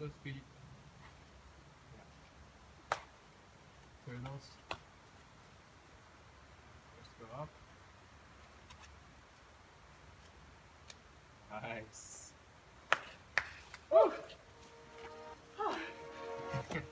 those feet. Yeah. Clear those. Just go up. Nice. Woo! That's it.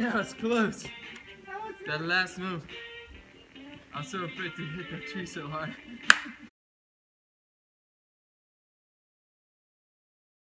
That was close. That last move. I was so afraid to hit that tree so hard.